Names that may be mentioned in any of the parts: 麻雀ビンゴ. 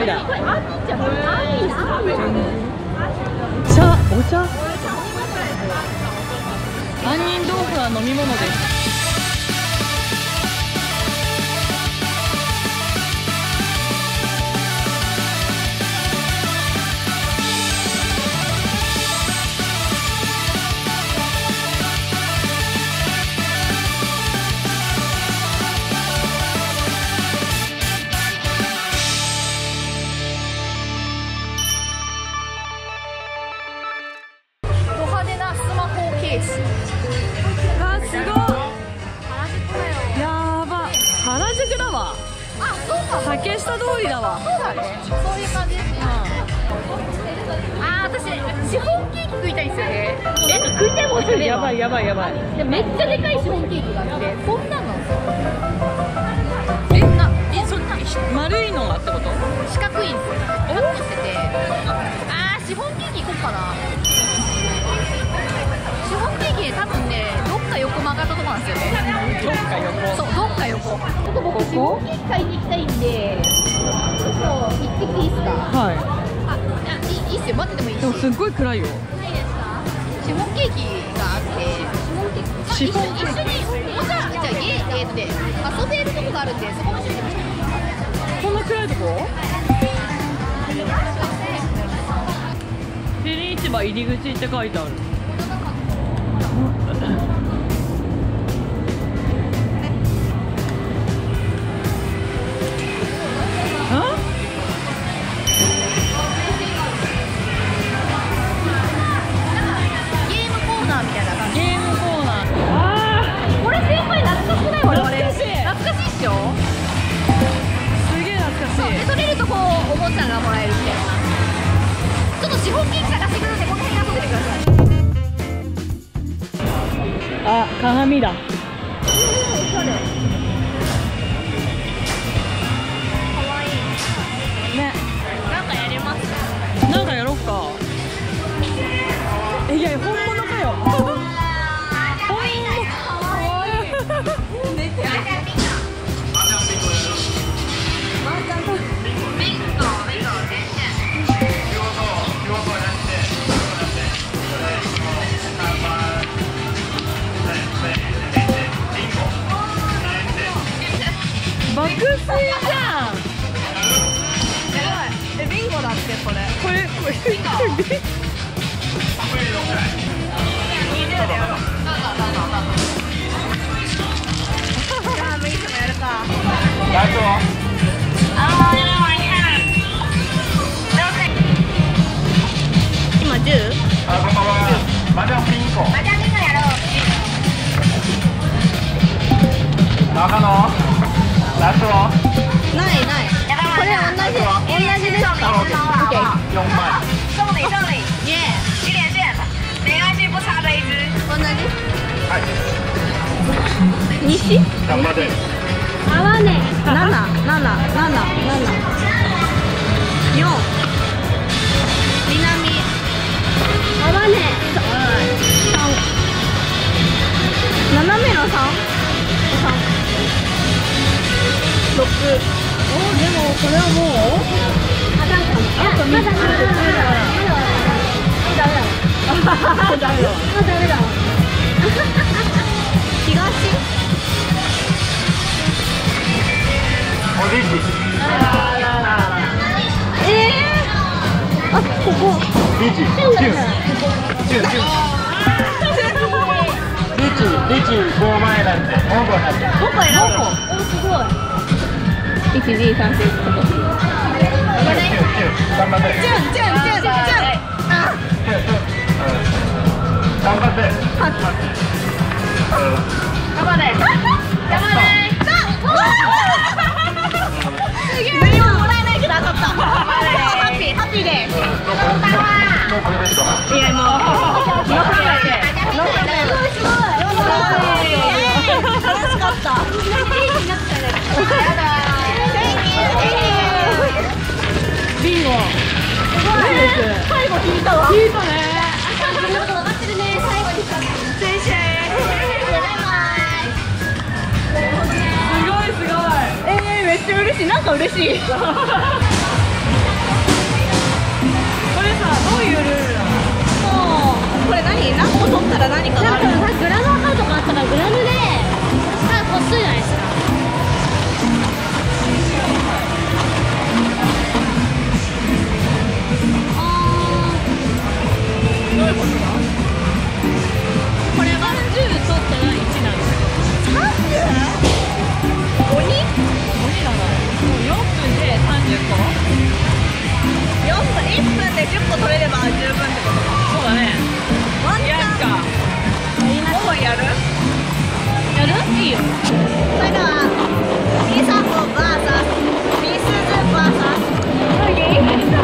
脱いだ。お茶。杏仁豆腐は飲み物です。竹下通りだわ。そうだね。そういう感じですね。ああ、私シフォンケーキ食いたいんですよね。食いたいもんね。やばい。でめっちゃでかいシフォンケーキがあって、そんなの。そんな丸いのがってこと？四角いんですよ。大きくて。ああ、シフォンケーキ行こうかな。シフォンケーキね、多分ね、どっか横曲がったとこなんですよね。どっか横。そう、どっか横。僕、シフォンケーキ買いに行きたいんで、ちょっと行ってきていいですか？はい。いいっすよ、待っててもいいし。でもすっごい暗いよ。ないですか？シフォンケーキがあって、シフォンケーキ。遊べるとこがあるんで、そこも一緒に行きましょう。こんな暗いとこ？フェリー市場入り口って書いてある。あ、鏡だ。ね、なんかやります。なんかやろっか。いや、本物かよ。爆睡じゃん。やばい。ビンゴだって、これビンゴ。今10。まだビンゴ。まだビンゴやろう。中野。ラストはない。これ同じですか？オッケー。4枚。送礼。耶！起点线，没关系，不差的一只。同じ。はい。西。頑張って。合わね。7。4。南。合わね。3。斜めの3。お、でもこれはもうあと3つ。ダメだ。東。おじいち。あ、ここ。25枚なんで5個選ぶ。お、すごい。1、2、3、4。楽しかった。ビンゴ。最後引いたわ。引いたね。わかってるね。最後にした。先生。すごい。めっちゃ嬉しい。なんか嬉しい。ういうルールなの？そう。これ何？何個取ったら何かがあるの？グラムハートがあったらグラムでハートするじゃないですか。どういうことだ？これは10取ったら1なんですよ。30？ 鬼？ 鬼じゃない。もう4分で30個？4分、1分で10個取れれば十分ってことか。そうだね。ワンチャン5本やる？やる？いいよ。それではミサコ VS ミスズ VS いきます。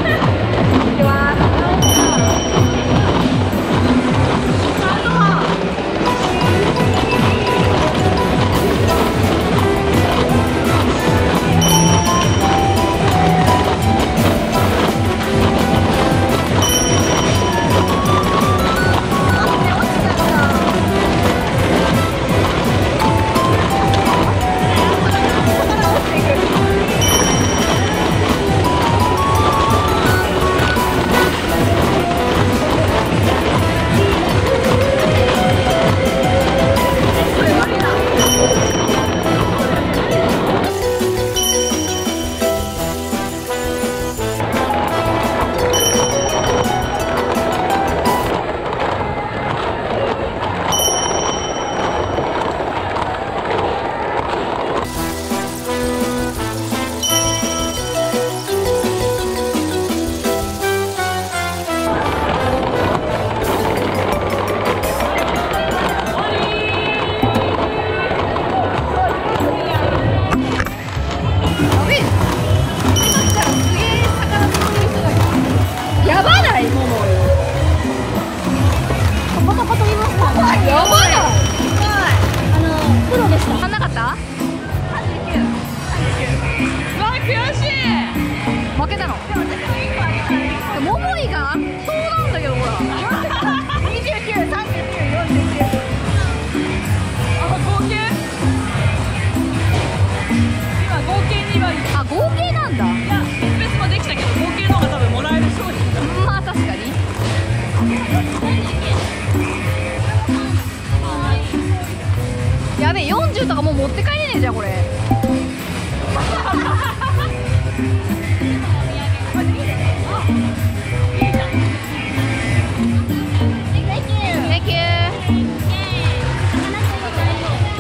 40とかもう持って帰れねえじゃんこれ。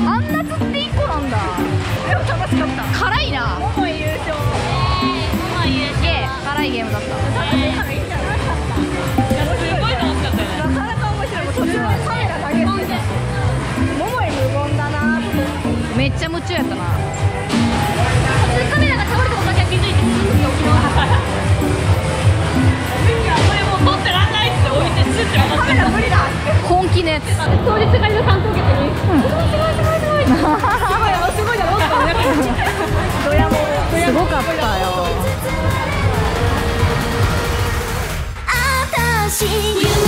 あんなつって1個なんだ。でも楽しかった。辛いな。ももい優勝。辛いゲームだった。すごい楽しかったよね。なかなか面白い。途中はカメラ下げてた。めっちゃ夢中やったな。カメラが倒れたことだけは気づいて、すぐに起きました。これもう撮ってらんないって置いて、スッて渡って。カメラ無理だ。本気ね。通りすがりの観光客に。すごいだろうって思って。ドヤもすごかったよ。あたし。